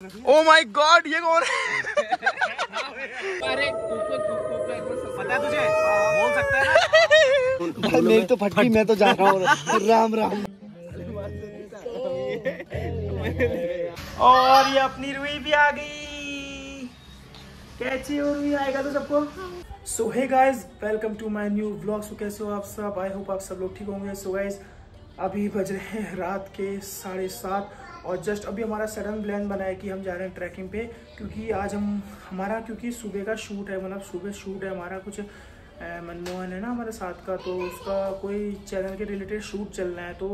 Oh my God, ये कौन है? अरे पता है तुझे, बोल सकता है ना? भाई मेरी तो फटकी, मैं तो जा रहा हूँ, राम राम। और ये अपनी रूही भी आ गई। कैसी हो रूही, आएगा तो सबको। So hey guys, welcome to my new vlog. So कैसे हो आप सब, आई होप आप सब लोग ठीक होंगे। सो गाइज अभी बज रहे हैं रात के 7:30 और जस्ट अभी हमारा सडन प्लान बना है कि हम जा रहे हैं ट्रैकिंग पे, क्योंकि आज हमारा सुबह का शूट है, मतलब सुबह शूट है हमारा। कुछ मनमोहन है ना हमारे साथ का, तो उसका कोई चैनल के रिलेटेड शूट चलना है, तो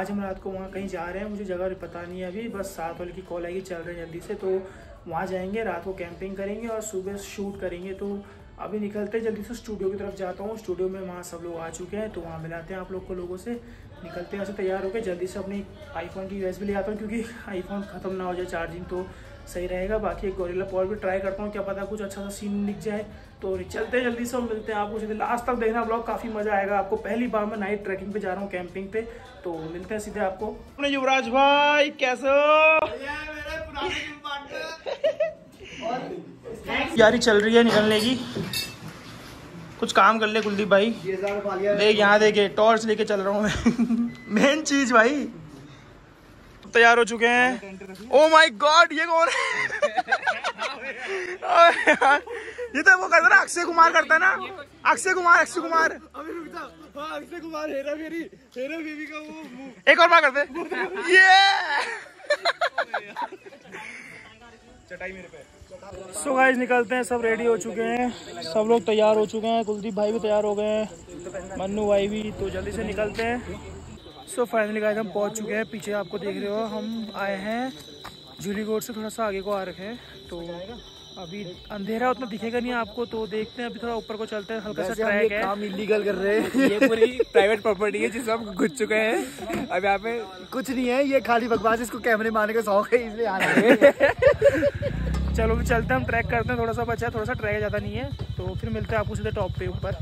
आज हम रात को वहाँ कहीं जा रहे हैं। मुझे जगह पता नहीं है अभी, बस 7 वाले की कॉल आएगी, चल रहे हैं जल्दी से। तो वहाँ जाएंगे, रात को कैंपिंग करेंगे और सुबह शूट करेंगे। तो अभी निकलते हैं, जल्दी से स्टूडियो की तरफ जाता हूँ। स्टूडियो में वहाँ सब लोग आ चुके हैं, तो वहाँ मिलाते हैं आप लोग को लोगों से। निकलते हैं, ऐसे तैयार होकर जल्दी से अपनी आईफोन की USB ले आता हूँ, क्योंकि आईफोन ख़त्म ना हो जाए, चार्जिंग तो सही रहेगा। बाकी एक गोरिल्ला पॉड भी ट्राई करता हूँ, क्या पता कुछ अच्छा सा सीन निक जाए। तो चलते हैं जल्दी से, मिलते हैं आपको। सीधे लास्ट तक देखना ब्लॉग, काफ़ी मज़ा आएगा आपको। पहली बार मैं नाइट ट्रैकिंग पे जा रहा हूँ, कैंपिंग पे, तो मिलते हैं सीधे आपको। अपने युवराज भाई कैसे हो? यारी चल रही है निकलने की, कुछ काम कर ले कुलदीप भाई। देख यहाँ, देखे टॉर्च लेके चल रहा हूँ मैं, मेन चीज़ भाई। तैयार हो चुके हैं। ओ माय गॉड, ये कौन है? ये तो वो करता ना, अक्षय कुमार करता ना, अक्षय कुमार। अभी रुक जा, हाँ अक्षय कुमार, हेरा फेरी का वो मूव। एक और बार करते, ये चटाई मेरे पे। सो गाइस निकलते हैं, सब रेडी हो चुके हैं, सब लोग तैयार हो चुके हैं। कुलदीप भाई भी तैयार हो गए हैं, मन्नू भाई भी, तो जल्दी से निकलते हैं। सो फाइनली गाइस हम पहुंच चुके हैं, पीछे आपको देख रहे हो। हम आए हैं जूलीगोड से, थोड़ा सा आगे को आ रखे हैं, तो अभी अंधेरा उतना दिखेगा नहीं आपको, तो देखते हैं। अभी थोड़ा ऊपर को चलते हैं, हल्का सा ट्रैक है। काम इलीगल कर रहे हैं, ये पूरी प्राइवेट प्रॉपर्टी है जिसमें हम घुस चुके हैं। अब यहाँ पे कुछ नहीं है, ये खाली बकवास, इसको कैमरे मारने का शौक है, इसलिए आ रहे। चलो भी चलते हैं, हम ट्रैक करते हैं, थोड़ा सा बचा है, थोड़ा सा ट्रैक ज़्यादा नहीं है। तो फिर मिलते हैं आपको सीधे टॉप पे ऊपर।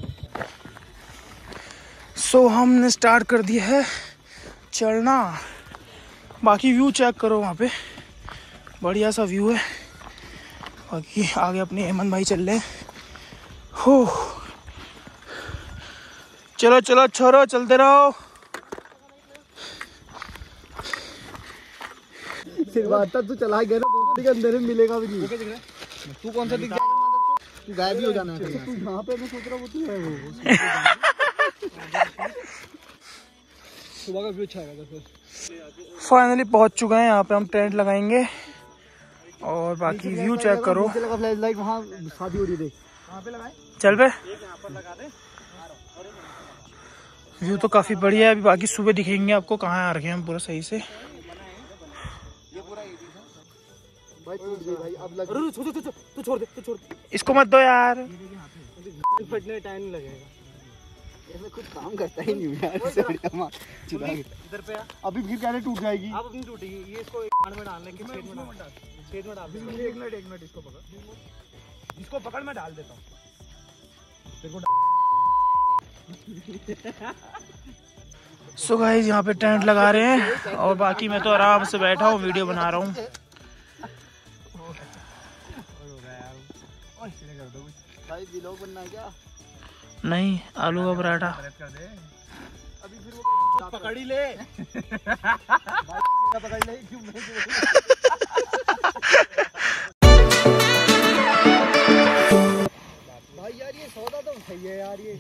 सो हमने स्टार्ट कर दिया है चढ़ना। बाकी व्यू चेक करो, वहाँ पे बढ़िया सा व्यू है। बाकी आगे अपने अमन भाई चल रहे हैं। हो चलो चलो छोरो, चलते रहो। तू चला गया ना, अंदर में मिलेगा भी। तू कौन सा दिख जाएगा, गायब ही हो जाना है यहाँ पे। मैं सोच रहा हूँ तू है वो। सुबह का व्यू अच्छा आएगा। फाइनली पहुँच चुके हैं, यहाँ पे हम टेंट लगाएंगे। और बाकी व्यू चेक करो, फ्लैश लाइट वहाँ शादी हो रही है, पे लगाए चल पे, व्यू तो काफ़ी बढ़िया है। अभी बाकी सुबह दिखेंगे आपको कहाँ आ रखे हैं हम, पूरा सही से। इसको मत दो यार, फटने टाइम लगेगा। कुछ काम करता ही नहीं यार, अभी फिर कैसे टूट जाएगी, आप अपनी टूटेगी। ये इसको में डालने के में डाल, एक मिनट इसको पकड़, इसको पकड़, मैं डाल देता हूँ तेरे को। सो गाइस यहाँ पे टेंट लगा रहे हैं, और बाकी मैं तो आराम से बैठा हूँ, वीडियो बना रहा हूँ। नहीं, आलू का पराठा अभी फिर वो पकड़ ही ले। पकड़ ले क्यों भाई यार, ये सौदा तो सही है यार, ये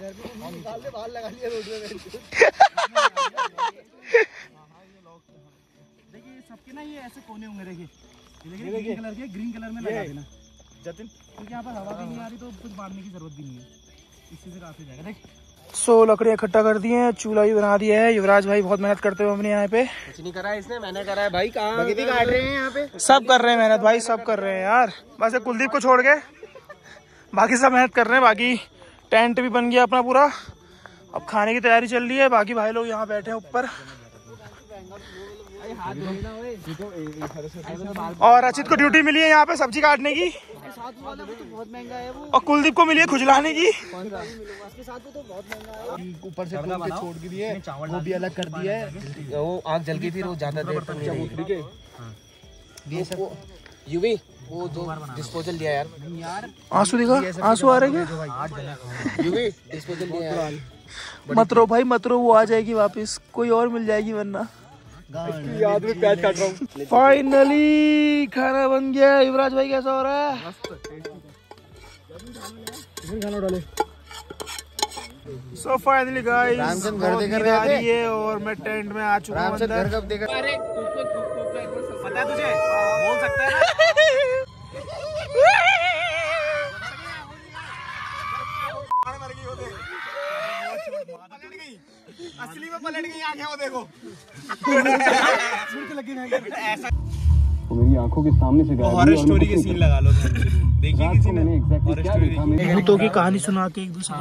घर पे निकाल ले, बाहर लगा लिया रोड में। देखिए सबके ना ये ऐसे कोने होंगे, देखिए कलर के, ग्रीन कलर में लगा देना जतिन, क्योंकि यहाँ पर हवा भी नहीं आ रही, तो कुछ बांधने की जरूरत भी नहीं है, इससे काफी जाएगा। देख सो लकड़ियाँ इकट्ठा कर दी हैं, चूल्हा भी बना दिया है। युवराज भाई बहुत मेहनत करते हुए, हमने यहाँ पे कुछ नहीं करा है, इसने मैंने करा है भाई। कहाँ काट रहे हैं यहाँ पे, सब कर रहे हैं मेहनत भाई, सब कर रहे हैं यार, बस कुलदीप को छोड़ के बाकी सब मेहनत कर रहे हैं। बाकी टेंट भी बन गया अपना पूरा, अब खाने की तैयारी चल रही है। बाकी भाई लोग यहाँ बैठे हैं ऊपर। और रचित को ड्यूटी मिली है यहाँ पे सब्जी काटने की, और कुलदीप को मिली है खुजलाने की। ऊपर से छोड़ के दिए, वो भी अलग कर दिए, वो आग जल गई, फिर वो ज्यादा देर तक यूवी वो दो डिस्पोजल दिया यार। आंसू दिखा, आंसू आ रहे क्या? यूवी डिस्पोजल दिया यार। मत रो भाई मत रो, वो आ जाएगी वापस, कोई और मिल जाएगी वरना। इसकी याद में प्याज काट रहा हूँ। फाइनली खाना बन गया। युवराज भाई कैसा हो रहा है? खाना डाले। So finally guys, रामचंद घर देकर आ रही है और मैं टेंट में आ चुका हूँ। रामचंद घर कब देकर? अरे पता है तुझे, बोल सकता है ना? असली में पलट गई आंखें, वो देखो ऐसा। मेरी आंखों के सामने से हॉरर स्टोरी के सीन लगा लो। देखिए किसी ने एग्जैक्टली भूतों की कहानी सुना के एक दूसरे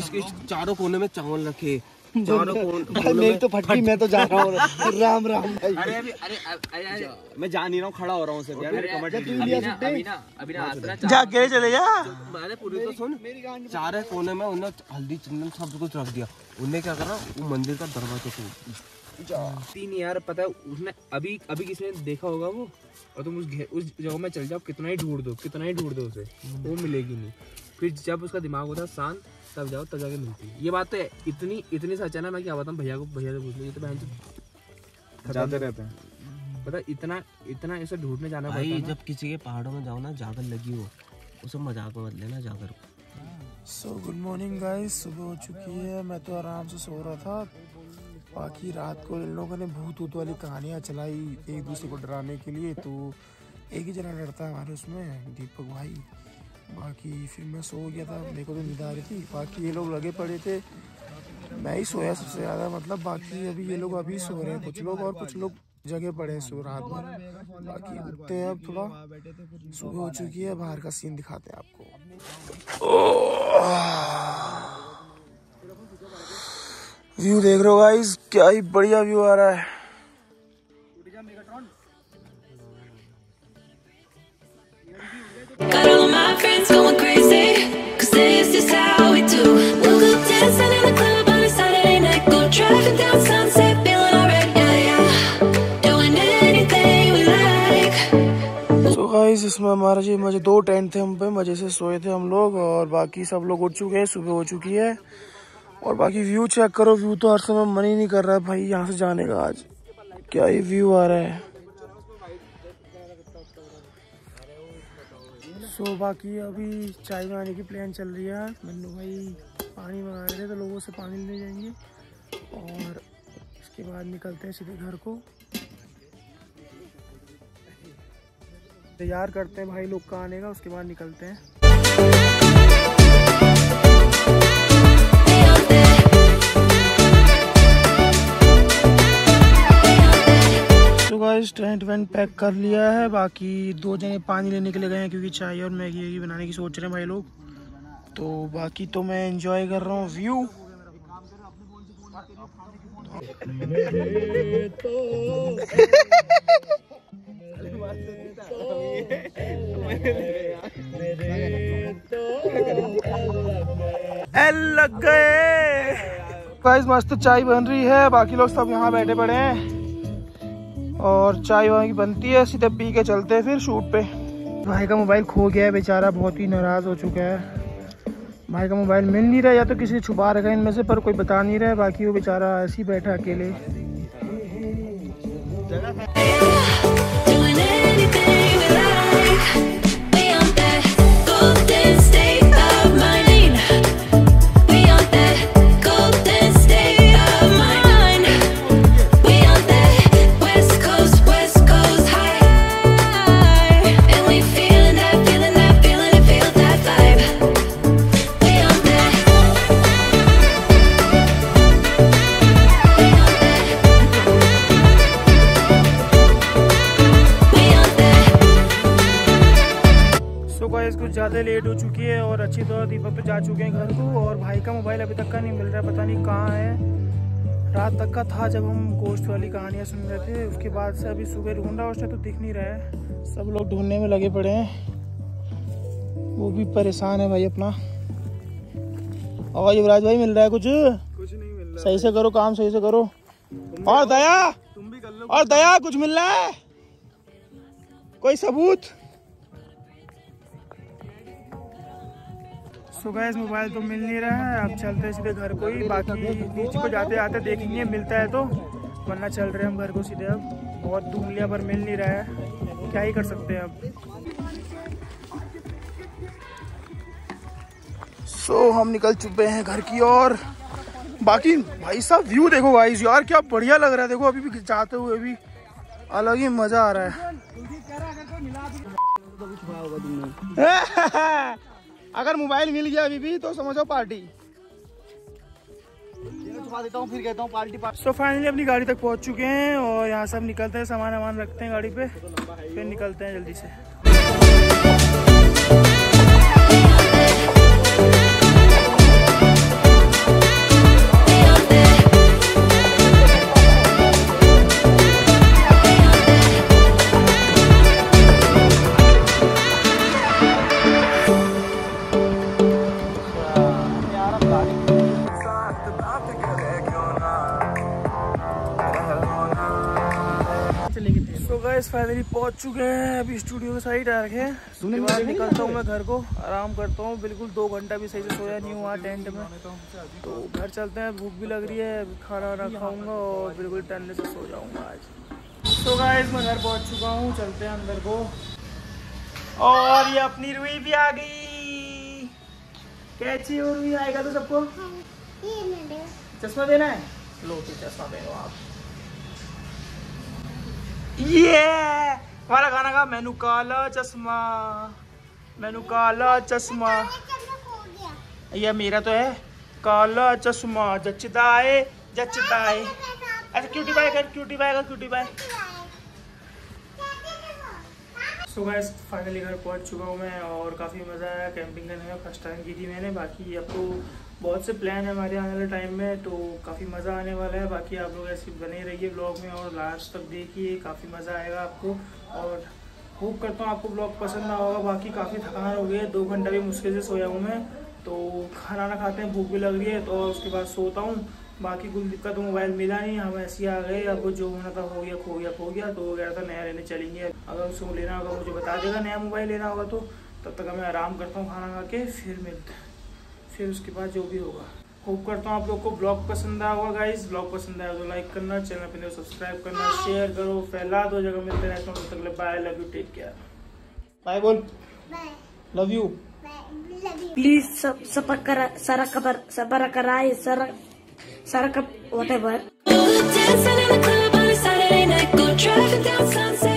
इसके चारों कोने में चावल रखे, चारों कोने तो फटकी। मैं तो जा रहा हूँ, राम राम। अरे मैं जा नहीं रहा हूँ, खड़ा हो रहा हूँ। चले जाने चार कोने में उन्हें हल्दी चंदन सब कुछ रख दिया। उन्हें क्या करा, वो मंदिर का दरवाजा तीन यार पता है उसने अभी किसी ने देखा होगा वो। और तुम उस जगह में चल जाओ, कितना ही ढूंढ दो उसे, वो मिलेगी नहीं। फिर जब उसका दिमाग होता शांत तब जाओ, तब जाके मिलती है। ये बात तो इतनी सच है ना। मैं क्या बताऊँ भैया को पूछ लिया, तो बहन तो जाते रहते हैं। पता इतना ऐसे ढूंढने जाना भाई। जब किसी के पहाड़ों में जाओ ना, जागर लगी हो उसे मजाक में मत लेना जागर। सो गुड मॉर्निंग गाइस, सुबह हो चुकी है। मैं तो आराम से सो रहा था, बाकी रात को इन लोगों ने भूत वाली कहानियाँ चलाई एक दूसरे को डराने के लिए। तो एक ही जना डरता है हमारे उसमें, दीपक भाई। बाकी फिर मैं सो गया था, मेरे को तो नींद आ रही थी। बाकी ये लोग लगे पड़े थे, मैं ही सोया सबसे ज़्यादा मतलब। बाकी अभी ये लोग अभी सो रहे हैं कुछ लोग, और कुछ लोग जगह पड़े हैं सो रात भर। बाकी उठते हैं अब थोड़ा, सुबह हो चुकी है। बाहर का सीन दिखाते हैं आपको। व्यू देख रहे हो गाइस, क्या ही बढ़िया व्यू आ रहा है। So गाइस, इसमें हमारा जी मजे दो टेंट थे, हम पे मजे से सोए थे हम लोग। और बाकी सब लोग उठ चुके हैं, सुबह हो चुकी है। और बाकी व्यू चेक करो, व्यू तो हर समय मन ही नहीं कर रहा है भाई यहाँ से जाने का। आज क्या ये व्यू आ रहा है। सो बाकी अभी चाय बनाने की प्लान चल रही है। मन्नू भाई पानी मंगा रहे थे, तो लोगों से पानी लेने जाएंगे और उसके बाद निकलते हैं सीधे घर को। तैयार करते हैं भाई लोग का आने का, उसके बाद निकलते हैं। टेंट वेंट पैक कर लिया है। बाकी दो जने पानी लेने के लिए गए हैं, क्योंकि चाय और मैगी बनाने की सोच रहे हैं भाई लोग। तो बाकी तो मैं एंजॉय कर रहा हूँ व्यू। लग गए मस्त चाय बन रही है। बाकी लोग सब यहाँ बैठे पड़े हैं और चाय वहाँ की बनती है, सीधे पी के चलते हैं फिर शूट पे। भाई का मोबाइल खो गया है, बेचारा बहुत ही नाराज़ हो चुका है। भाई का मोबाइल मिल नहीं रहा, या तो किसी ने छुपा रखा है इनमें से, पर कोई बता नहीं रहा है। बाकी वो बेचारा ऐसे ही बैठा अकेले। ज़्यादा लेट हो चुकी है और अच्छी तरह दीपक तो जा चुके हैं घर को। और भाई का मोबाइल अभी तक का नहीं मिल रहा है, पता नहीं कहाँ है। रात तक का था जब हम गोश्त वाली कहानियाँ सुन रहे थे, उसके बाद से अभी सुबह ढूंढ रहा उसने तो दिख नहीं रहा है। सब लोग ढूंढने में लगे पड़े हैं, वो भी परेशान है भाई अपना। और युवराज भाई मिल रहा है कुछ नहीं मिल रहा। सही से करो काम, सही से करो। और दया, तुम भी कर लो। और दया कुछ मिल रहा है? कोई सबूत। सो गाइस मोबाइल तो मिल नहीं रहा है, अब चलते सीधे घर को ही। बाकी बीच को जाते आते देखेंगे मिलता है तो, वरना चल रहे हम घर को सीधे। अब बहुत धूम लिया पर मिल नहीं रहा है, क्या ही कर सकते हैं अब। सो हम निकल चुके हैं घर की ओर। बाकी भाई साहब व्यू देखो गाइस, यार क्या बढ़िया लग रहा है। देखो अभी भी जाते हुए भी अलग ही मजा आ रहा है। अगर मोबाइल मिल गया अभी भी तो समझो पार्टी। देता हूं, फिर कहता हूं पार्टी पार्टी। तो फाइनली अपनी गाड़ी तक पहुंच चुके हैं और यहाँ सब निकलते हैं, सामान वामान रखते हैं गाड़ी पे, फिर निकलते हैं जल्दी से। फाइनली पहुंच चुके हैं अभी स्टूडियो के साइड आ रखे हैं। निकलता हूँ मैं घर को, आराम करता हूँ बिल्कुल। 2 घंटा भी सही से सोया नहीं हुआ टेंट में, तो घर चलते हैं। भूख भी लग रही है, खाना वाना खाऊंगा और बिल्कुल टहलने से सो जाऊंगा आज। सो गाइस मैं घर पहुंच चुका हूँ, चलते हैं अंदर को। और ये अपनी रूही भी आ गई। कैसी हो रूही, आएगा तो सबको चश्मा देना है। लो चश्मा दे दो आप। ये हमारा खाना का मेनू, काला चश्मा, मेनू काला चश्मा। ये मेरा तो है काला चश्मा, जचदाए जचदाए। अच्छा क्यूटी बाय कर, क्यूटी बाय कर, cutie bye. So guys finally घर पहुंच चुका हूँ मैं और काफ़ी मज़ा आया। कैंपिंग करने का फर्स्ट टाइम की थी मैंने। बाकी अब तो बहुत से प्लान है हमारे आने वाले टाइम में, तो काफ़ी मज़ा आने वाला है। बाकी आप लोग ऐसे बने रहिए ब्लॉग में और लास्ट तक देखिए, काफ़ी मज़ा आएगा आपको। और होप करता हूँ आपको ब्लॉग पसंद आ होगा। बाकी काफ़ी थकान हो गई है, 2 घंटा भी मुश्किल से सोया हूँ मैं। तो खाना ना खाते हैं, भूख भी लग रही है, तो उसके बाद सोता हूँ। बाकी कुछ दिक्कत तो मोबाइल मिला नहीं, हम ऐसे ही आ गए। अब जो होना था हो गया, खो गया खो गया। तो गया था नया लेने चलेंगे, अगर उसको लेना होगा मुझे बता देगा, नया मोबाइल लेना होगा। तो तब तक मैं आराम करता हूँ, खाना खा के फिर मिलते हैं, फिर उसके बाद जो भी होगा। होप करता हूँ आप लोग को ब्लॉग पसंद आया होगा गाइज। ब्लॉग पसंद आया तो लाइक करना, चैनल पर सब्सक्राइब करना, शेयर करो, फैला दो जगह। मिलते रहता हूँ, तब तक bye, love you, take care, bye बोल, love you. Please Sarakap, whatever.